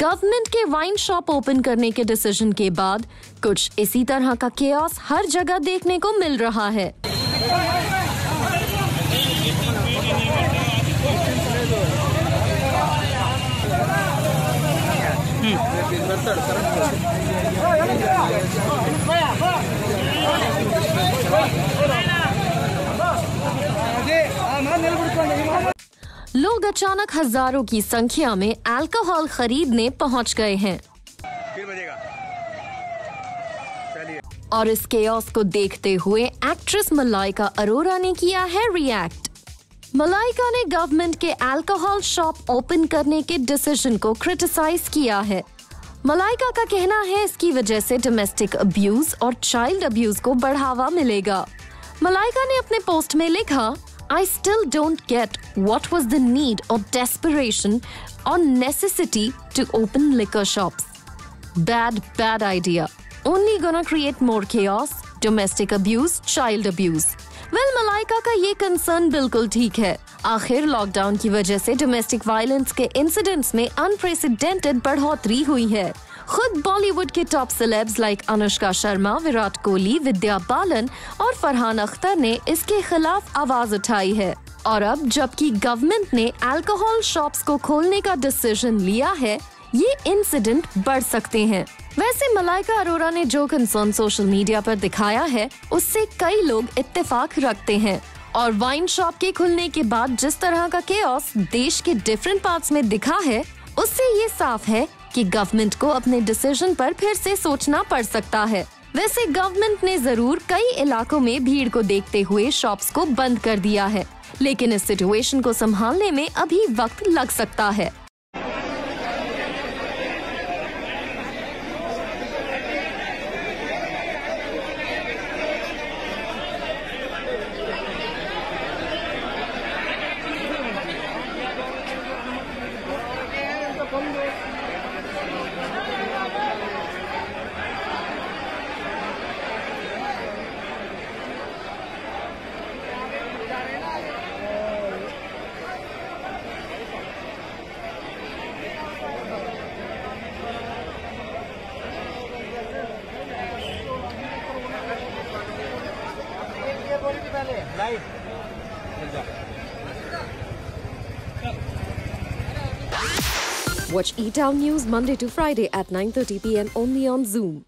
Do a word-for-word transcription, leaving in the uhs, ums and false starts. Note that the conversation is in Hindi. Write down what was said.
गवर्नमेंट के वाइन शॉप ओपन करने के डिसीजन के बाद कुछ इसी तरह का केओस हर जगह देखने को मिल रहा है। लोग अचानक हजारों की संख्या में अल्कोहल खरीदने पहुंच गए हैं और इस केओस को देखते हुए एक्ट्रेस मलाइका अरोरा ने किया है रिएक्ट। मलाइका ने गवर्नमेंट के अल्कोहल शॉप ओपन करने के डिसीजन को क्रिटिसाइज किया है। मलाइका का कहना है इसकी वजह से डोमेस्टिक अब्यूज और चाइल्ड अब्यूज को बढ़ावा मिलेगा। मलाइका ने अपने पोस्ट में लिखा, I still don't get what was the need or desperation or necessity to open liquor shops. Bad, bad idea. Only gonna create more chaos, domestic abuse, child abuse. Well, Malaika का ये कंसर्न बिल्कुल ठीक है। आखिर लॉकडाउन की वजह से डोमेस्टिक वायलेंस के इंसिडेंट्स में अनप्रेसिडेंटेड बढ़ोतरी हुई है। खुद बॉलीवुड के top celebs like Anushka Sharma, Virat Kohli, Vidya Balan और फरहान अख्तर ने इसके खिलाफ आवाज उठाई है और अब जबकि गवर्नमेंट ने अल्कोहल शॉप्स को खोलने का डिसीजन लिया है, ये इंसिडेंट बढ़ सकते हैं। वैसे मलाइका अरोरा ने जो कंसर्न सोशल मीडिया पर दिखाया है उससे कई लोग इत्तेफाक रखते हैं और वाइन शॉप के खुलने के बाद जिस तरह का केओस देश के डिफरेंट पार्ट्स में दिखा है उससे ये साफ है कि गवर्नमेंट को अपने डिसीजन पर फिर से सोचना पड़ सकता है। वैसे गवर्नमेंट ने जरूर कई इलाकों में भीड़ को देखते हुए शॉप्स को बंद कर दिया है, लेकिन इस सिचुएशन को संभालने में अभी वक्त लग सकता है। Watch E-Town News Monday to Friday at nine thirty p m only on Zoom.